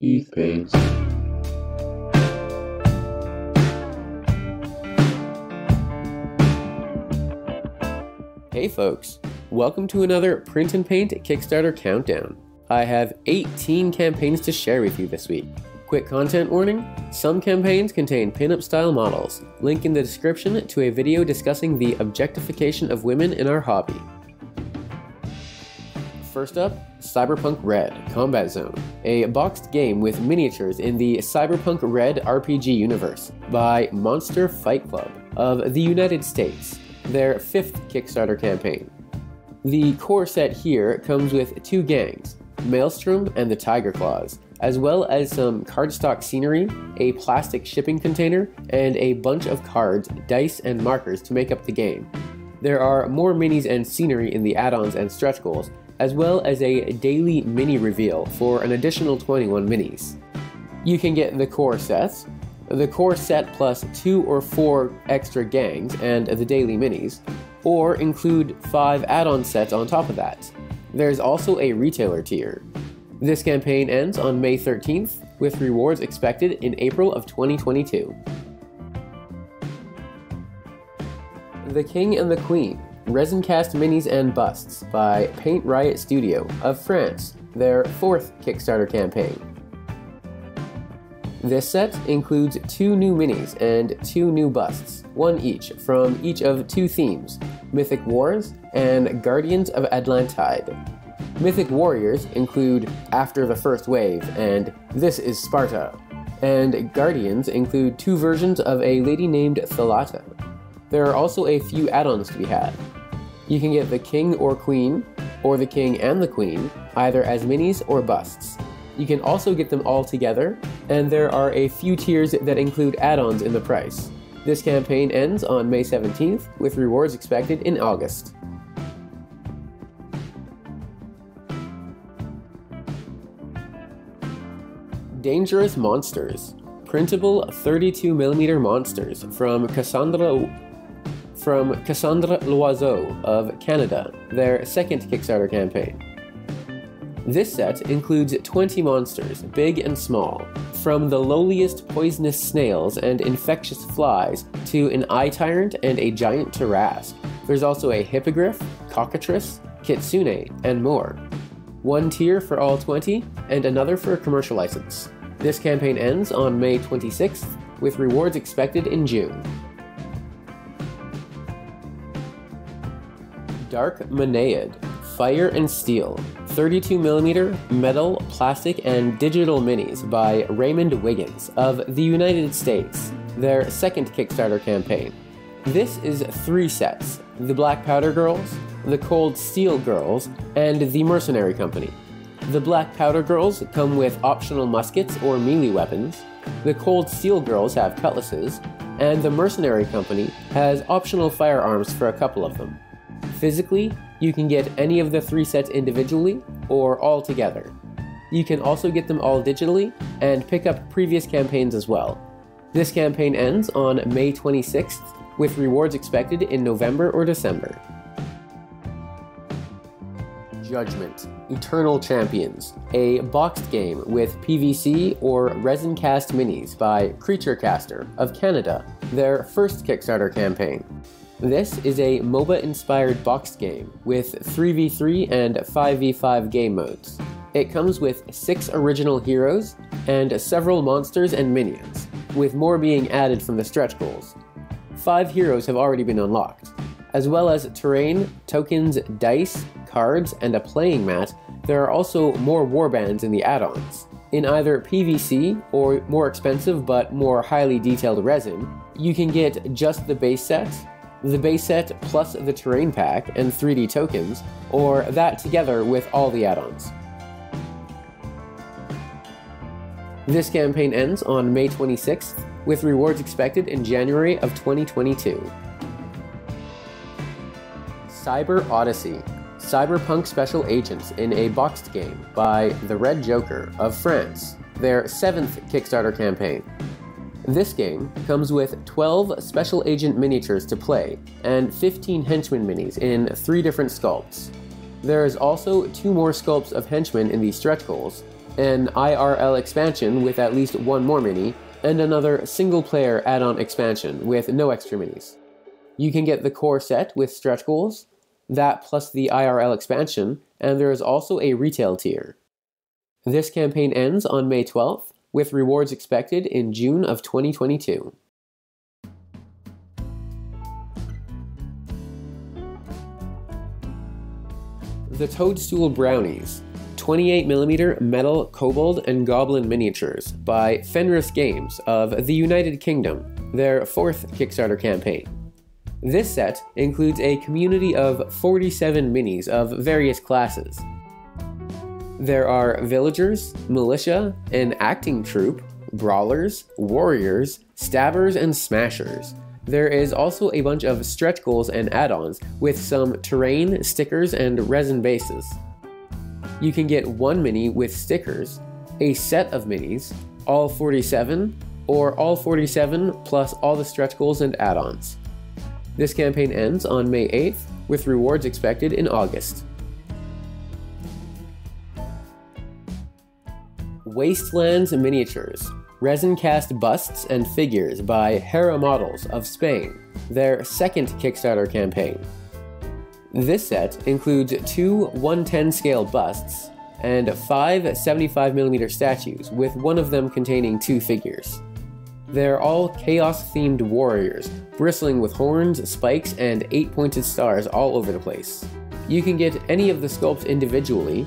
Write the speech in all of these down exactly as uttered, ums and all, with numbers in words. Heath Paints. Hey folks, welcome to another Print and Paint Kickstarter Countdown. I have eighteen campaigns to share with you this week. Quick content warning, some campaigns contain pinup style models. Link in the description to a video discussing the objectification of women in our hobby. First up, Cyberpunk Red, Combat Zone, a boxed game with miniatures in the Cyberpunk Red R P G universe by Monster Fight Club of the United States, their fifth Kickstarter campaign. The core set here comes with two gangs, Maelstrom and the Tiger Claws, as well as some cardstock scenery, a plastic shipping container, and a bunch of cards, dice, and markers to make up the game. There are more minis and scenery in the add-ons and stretch goals, as well as a daily mini reveal for an additional twenty-one minis. You can get the core sets, the core set plus two or four extra gangs and the daily minis, or include five add-on sets on top of that. There's also a retailer tier. This campaign ends on May thirteenth, with rewards expected in April of twenty twenty-two. The King and the Queen, Resin Cast Minis and Busts by Paint Riot Studio of France, their fourth Kickstarter campaign. This set includes two new minis and two new busts, one each from each of two themes, Mythic Wars and Guardians of Atlantide. Mythic Warriors include After the First Wave and This is Sparta, and Guardians include two versions of a lady named Thalata. There are also a few add-ons to be had. You can get the King or Queen, or the King and the Queen, either as minis or busts. You can also get them all together, and there are a few tiers that include add-ons in the price. This campaign ends on May seventeenth, with rewards expected in August. Dangerous Monsters. Printable thirty-two millimeter monsters from Cassandra... From Cassandra Loiseau of Canada, their second Kickstarter campaign. This set includes twenty monsters, big and small, from the lowliest poisonous snails and infectious flies to an eye tyrant and a giant tarrasque. There's also a hippogriff, cockatrice, kitsune, and more. One tier for all twenty, and another for a commercial license. This campaign ends on May twenty-sixth, with rewards expected in June. Dark Maenad, Fire and Steel, thirty-two millimeter metal, plastic, and digital minis by Raymond Wiggins of the United States, their second Kickstarter campaign. This is three sets, the Black Powder Girls, the Cold Steel Girls, and the Mercenary Company. The Black Powder Girls come with optional muskets or melee weapons, the Cold Steel Girls have cutlasses, and the Mercenary Company has optional firearms for a couple of them. Physically, you can get any of the three sets individually or all together. You can also get them all digitally and pick up previous campaigns as well. This campaign ends on May twenty-sixth, with rewards expected in November or December. Judgment, Eternal Champions, a boxed game with P V C or resin cast minis by Creature Caster of Canada, their first Kickstarter campaign. This is a MOBA-inspired boxed game with three v three and five v five game modes. It comes with six original heroes and several monsters and minions, with more being added from the stretch goals. Five heroes have already been unlocked. As well as terrain, tokens, dice, cards, and a playing mat, there are also more warbands in the add-ons. In either P V C, or more expensive but more highly detailed resin, you can get just the base set, the base set plus the terrain pack and three D tokens, or that together with all the add-ons. This campaign ends on May twenty-sixth, with rewards expected in January of twenty twenty-two. Cyber Odyssey, Cyberpunk Special Agents in a Boxed Game by The Red Joker of France, their seventh Kickstarter campaign. This game comes with twelve Special Agent miniatures to play and fifteen Henchmen minis in three different sculpts. There is also two more sculpts of Henchmen in the stretch goals, an I R L expansion with at least one more mini, and another single-player add-on expansion with no extra minis. You can get the core set with stretch goals, that plus the I R L expansion, and there is also a retail tier. This campaign ends on May twelfth, with rewards expected in June of twenty twenty-two. The Toadstool Brownies, twenty-eight millimeter metal, kobold, and goblin miniatures by Fenris Games of the United Kingdom, their fourth Kickstarter campaign. This set includes a community of forty-seven minis of various classes. There are villagers, militia, an acting troupe, brawlers, warriors, stabbers, and smashers. There is also a bunch of stretch goals and add-ons with some terrain, stickers, and resin bases. You can get one mini with stickers, a set of minis, all forty-seven, or all forty-seven plus all the stretch goals and add-ons. This campaign ends on May eighth, with rewards expected in August. Wastelands Miniatures, resin cast busts and figures by Hera Models of Spain, their second Kickstarter campaign. This set includes two one ten scale busts and five seventy-five millimeter statues, with one of them containing two figures. They're all chaos-themed warriors, bristling with horns, spikes, and eight-pointed stars all over the place. You can get any of the sculpts individually,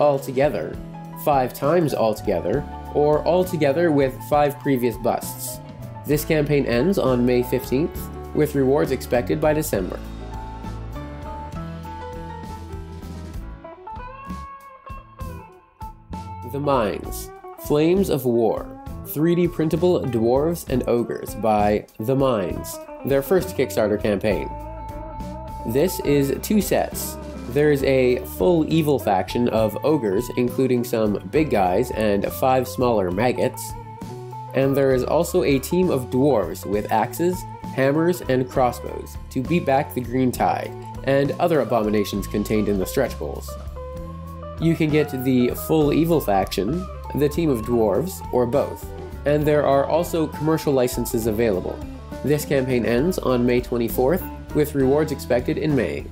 all together, five times altogether, or altogether with five previous busts. This campaign ends on May fifteenth, with rewards expected by December. The Mines, Flames of War, three D printable dwarves and ogres by The Mines, their first Kickstarter campaign. This is two sets. There is a full evil faction of ogres, including some big guys and five smaller maggots, and there is also a team of dwarves with axes, hammers, and crossbows to beat back the green tide, and other abominations contained in the stretch goals. You can get the full evil faction, the team of dwarves, or both, and there are also commercial licenses available. This campaign ends on May twenty-fourth, with rewards expected in May.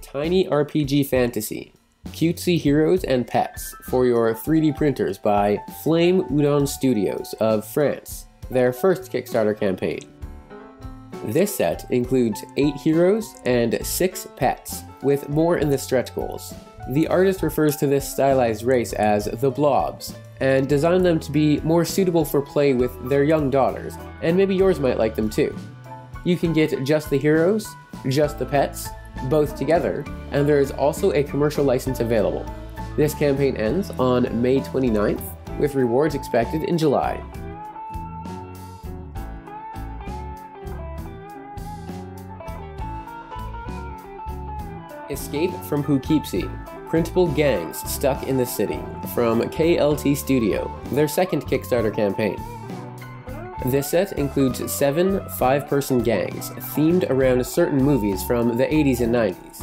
Tiny R P G Fantasy, cutesy heroes and pets for your three D printers by Flame of Udun Studios of France, their first Kickstarter campaign. This set includes eight heroes and six pets, with more in the stretch goals. The artist refers to this stylized race as the Blobs, and designed them to be more suitable for play with their young daughters, and maybe yours might like them too. You can get just the heroes, just the pets, both together, and there is also a commercial license available. This campaign ends on May twenty-ninth, with rewards expected in July. Escape From Poughkeepsie, printable gangs stuck in the city, from K L T Studio, their second Kickstarter campaign. This set includes seven five-person gangs themed around certain movies from the eighties and nineties.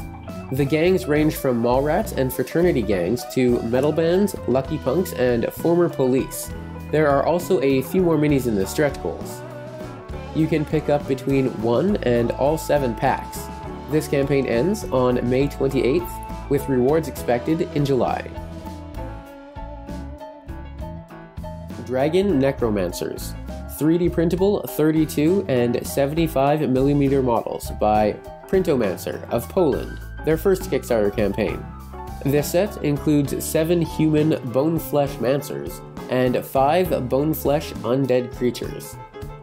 The gangs range from mallrats and fraternity gangs to metal bands, lucky punks, and former police. There are also a few more minis in the stretch goals. You can pick up between one and all seven packs. This campaign ends on May twenty-eighth, with rewards expected in July. Dragon Necromancers, three D printable thirty-two and seventy-five millimeter models by Printomancer of Poland, their first Kickstarter campaign. This set includes seven human boneflesh mancers and five boneflesh undead creatures.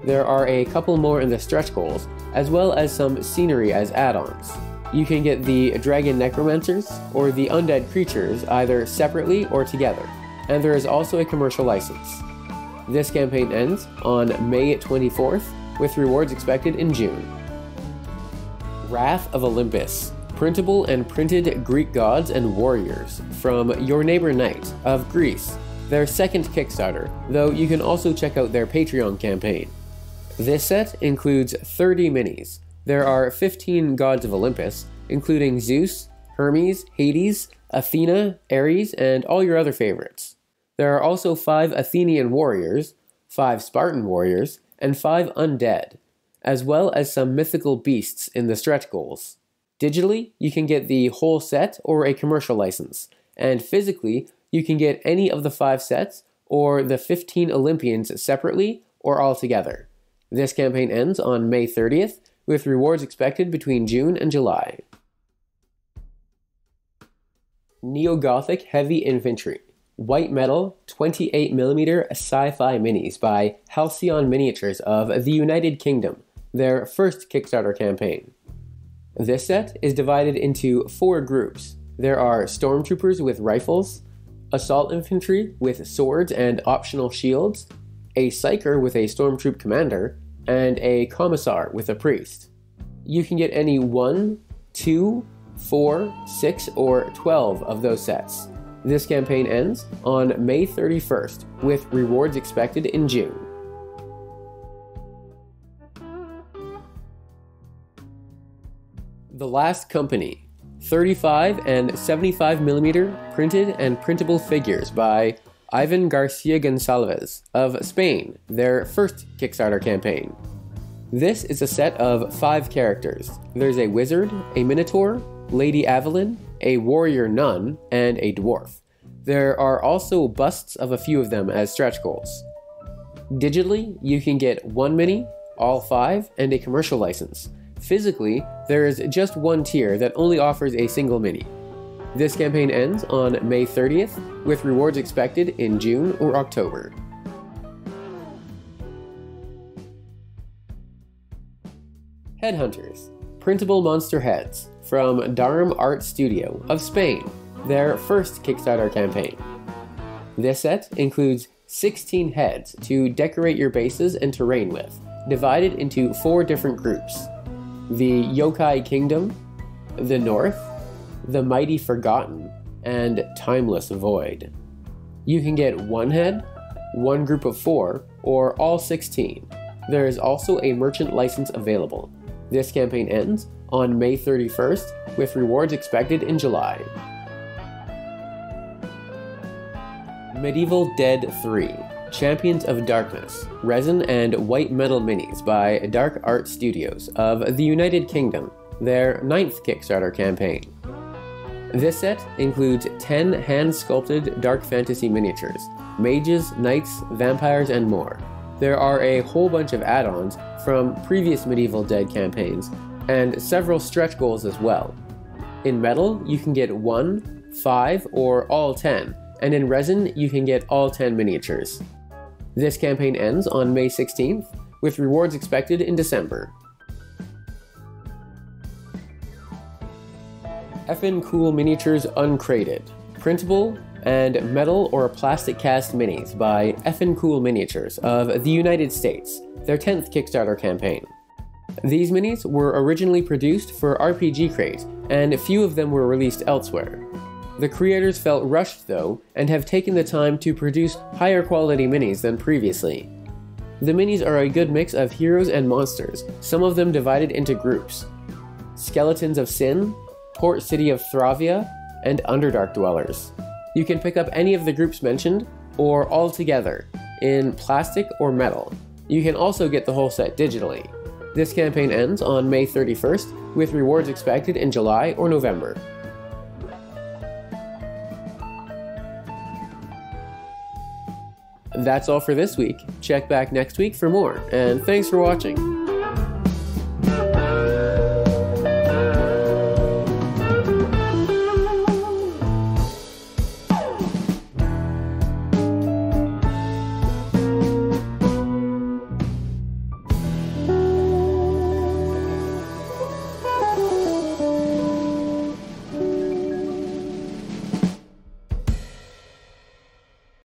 There are a couple more in the stretch goals, as well as some scenery as add-ons. You can get the Dragon Necromancers or the Undead Creatures either separately or together, and there is also a commercial license. This campaign ends on May twenty-fourth, with rewards expected in June. Wrath of Olympus, printable and printed Greek gods and warriors from Your Neighbor Knight of Greece, their second Kickstarter, though you can also check out their Patreon campaign. This set includes thirty minis, There are fifteen gods of Olympus, including Zeus, Hermes, Hades, Athena, Ares, and all your other favorites. There are also five Athenian warriors, five Spartan warriors, and five undead, as well as some mythical beasts in the stretch goals. Digitally, you can get the whole set or a commercial license, and physically, you can get any of the five sets or the fifteen Olympians separately or all together. This campaign ends on May thirtieth, with rewards expected between June and July. Neo-Gothic Heavy Infantry, White Metal, twenty-eight millimeter Sci-Fi Minis by Halcyon Miniatures of the United Kingdom, their first Kickstarter campaign. This set is divided into four groups. There are Stormtroopers with rifles, Assault Infantry with swords and optional shields, a Psyker with a Stormtroop commander, and a Commissar with a priest. You can get any one, two, four, six, or twelve of those sets. This campaign ends on May thirty-first, with rewards expected in June. The Last Company, thirty-five and seventy-five millimeter printed and printable figures by Ivan Garcia Gonsalves of Spain, their first Kickstarter campaign. This is a set of five characters. There's a wizard, a minotaur, Lady Avalyn, a warrior nun, and a dwarf. There are also busts of a few of them as stretch goals. Digitally, you can get one mini, all five, and a commercial license. Physically, there is just one tier that only offers a single mini. This campaign ends on May thirtieth, with rewards expected in June or October. Headhunters, printable monster heads, from Darm Art Studio of Spain, their first Kickstarter campaign. This set includes sixteen heads to decorate your bases and terrain with, divided into four different groups: the Yokai Kingdom, the North, the Mighty Forgotten, and Timeless Void. You can get one head, one group of four, or all sixteen. There is also a merchant license available. This campaign ends on May thirty-first, with rewards expected in July. Medieval Dead three, Champions of Darkness, resin and white metal minis by Dark Art Studios of the United Kingdom, their ninth Kickstarter campaign. This set includes ten hand-sculpted dark fantasy miniatures, mages, knights, vampires, and more. There are a whole bunch of add-ons from previous Medieval Dead campaigns, and several stretch goals as well. In metal, you can get one, five, or all ten, and in resin, you can get all ten miniatures. This campaign ends on May sixteenth, with rewards expected in December. Effin' Cool Miniatures Uncrated, printable and metal or plastic cast minis by Effin' Cool Miniatures of the United States, their tenth Kickstarter campaign. These minis were originally produced for R P G Crate, and a few of them were released elsewhere. The creators felt rushed though, and have taken the time to produce higher quality minis than previously. The minis are a good mix of heroes and monsters, some of them divided into groups: Skeletons of Sin, Port City of Thravia, and Underdark Dwellers. You can pick up any of the groups mentioned, or all together, in plastic or metal. You can also get the whole set digitally. This campaign ends on May thirty-first, with rewards expected in July or November. That's all for this week. Check back next week for more, and thanks for watching!